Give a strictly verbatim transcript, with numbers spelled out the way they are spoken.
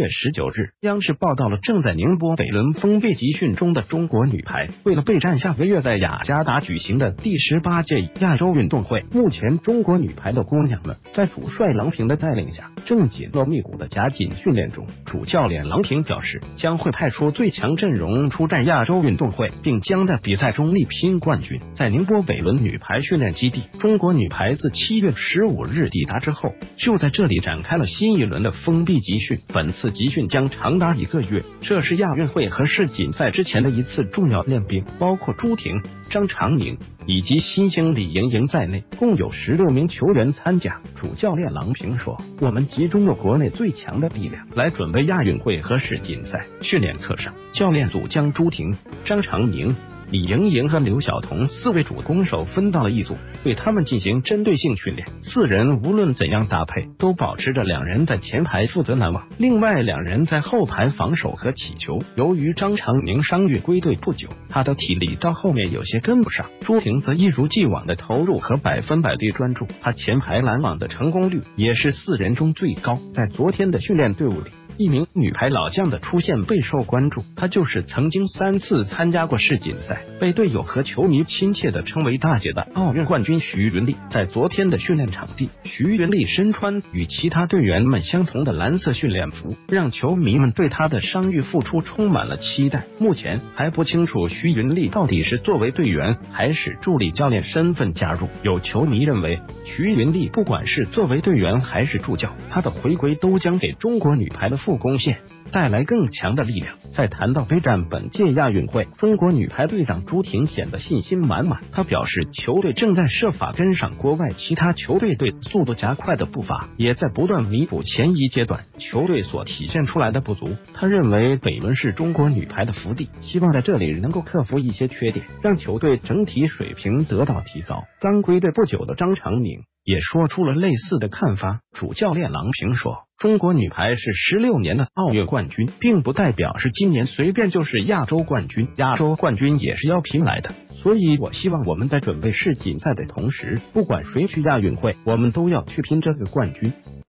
七月十九日，央视报道了正在宁波北仑峰被集训中的中国女排。为了备战下个月在雅加达举行的第十八届亚洲运动会，目前中国女排的姑娘们在主帅郎平的带领下，正紧锣密鼓的加紧训练中。主教练郎平表示，将会派出最强阵容出战亚洲运动会，并将在比赛中力拼冠军。在宁波北仑女排训练基地，中国女排自七月十五日抵达之后，就在这里展开了新一轮的封闭集训。本次集训将长达一个月，这是亚运会和世锦赛之前的一次重要练兵，包括朱婷、张常宁以及新星李盈莹在内，共有十六名球员参加。主教练郎平说：“我们集中了国内最强的力量来准备亚运会和世锦赛。”训练课上，教练组将朱婷、张常宁、李盈莹和刘晓彤四位主攻手分到了一组，为他们进行针对性训练。四人无论怎样搭配，都保持着两人在前排负责拦网，另外两人在后排防守和起球。由于张常宁伤愈归队不久，他的体力到后面有些跟不上。朱婷则一如既往的投入和百分百地专注，他前排拦网的成功率也是四人中最高。在昨天的训练队伍里，一名女排老将的出现备受关注，她就是曾经三次参加过世锦赛，被队友和球迷亲切地称为大姐的奥运冠军徐云丽。在昨天的训练场地，徐云丽身穿与其他队员们相同的蓝色训练服，让球迷们对她的伤愈复出充满了期待。目前还不清楚徐云丽到底是作为队员还是助理教练身份加入。有球迷认为，徐云丽不管是作为队员还是助教，她的回归都将给中国女排的副攻线带来更强的力量。在谈到备战本届亚运会，中国女排队长朱婷显得信心满满。她表示，球队正在设法跟上国外其他球队对速度加快的步伐，也在不断弥补前一阶段球队所体现出来的不足。她认为北仑是中国女排的福地，希望在这里能够克服一些缺点，让球队整体水平得到提高。刚归队不久的张常宁也说出了类似的看法。主教练郎平说，中国女排是十六年的奥运冠军，并不代表是今年随便就是亚洲冠军，亚洲冠军也是要拼来的。所以我希望我们在准备世锦赛的同时，不管谁去亚运会，我们都要去拼这个冠军。